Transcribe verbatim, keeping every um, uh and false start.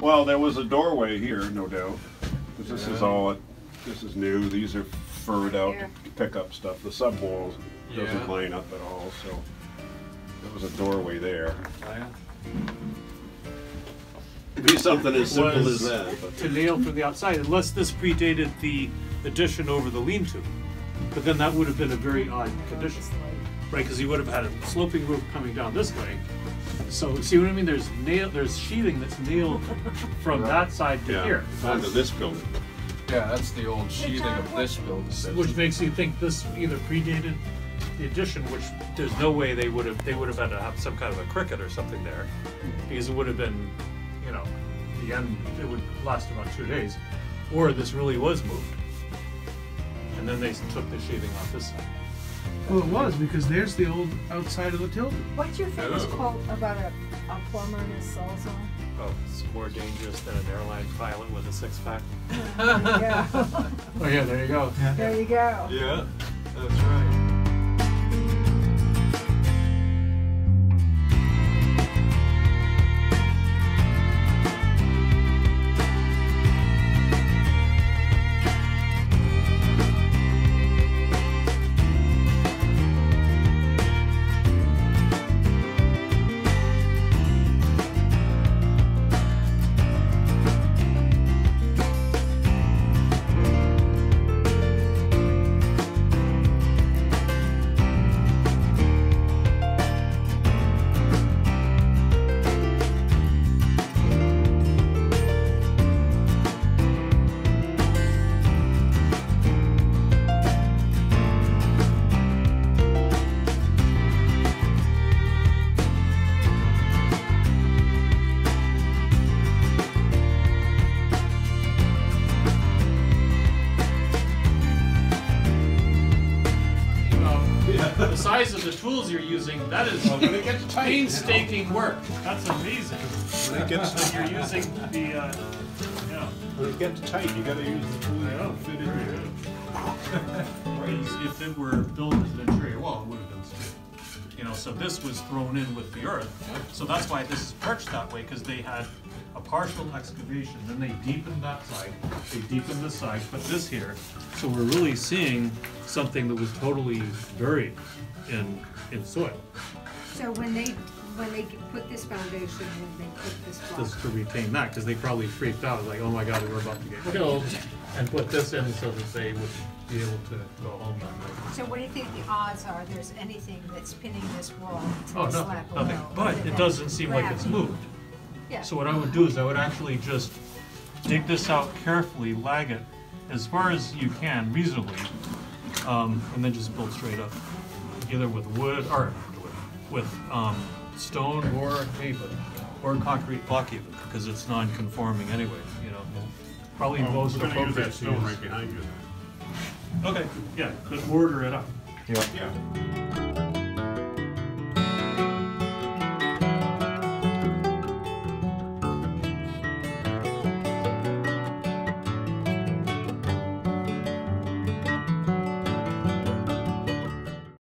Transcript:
Well, there was a doorway here, no doubt. Because this yeah. is all, this is new. These are furrowed out yeah. to pick up stuff. The sub walls yeah. doesn't line up at all, so there was a doorway there. Oh, yeah. Be something as simple as that. But. To nail from the outside, unless this predated the addition over the lean-to. But then that would have been a very odd condition, right? Because you would have had a sloping roof coming down this way. So see what I mean? There's nail, there's sheathing that's nailed from right. that side to yeah. here. Onto this building. Yeah, that's the old sheathing of this building. Which makes you think this either predated the addition, which there's no way they would have. They would have had to have some kind of a cricket or something there, because it would have been, you know, the end. It would last about two days, or this really was moved. And then they took the sheathing off this side. Well, it was, because there's the old outside of the tilde. What's your famous quote about a, a plumber and his soul zone? Oh, it's more dangerous than an airline pilot with a six-pack. Yeah. Oh, yeah, there you go. Yeah. There you go. Yeah, that's right. The size of the tools you're using, that is well, when it gets tight, painstaking you know. work. That's amazing. When it gets when you're using the, uh, you know. When it gets tight, you gotta use the tool that fit in there. Because if it were built as an interior wall, it would have been straight. You know, so this was thrown in with the earth. So that's why this is perched that way, because they had a partial excavation. Then they deepened that side, they deepened this side, but this here. So we're really seeing something that was totally buried in in soil. So when they when they put this foundation and they put this block. This to retain that, because they probably freaked out like, oh my God, we were about to get killed, and put this in so that they would be able to go home that night. So what do you think the odds are there's anything that's pinning this wall to oh, the no, slab nothing. Below, but it doesn't seem like it's moved. Yeah. So what I would do is I would actually just dig this out carefully, lag it as far as you can reasonably, um, and then just build straight up, either with wood or with um, stone or paper or concrete block even, because it's non-conforming anyway. You know, probably well, most appropriate. Use that stone right behind you. Okay, yeah, just order it up. Yeah. Yeah.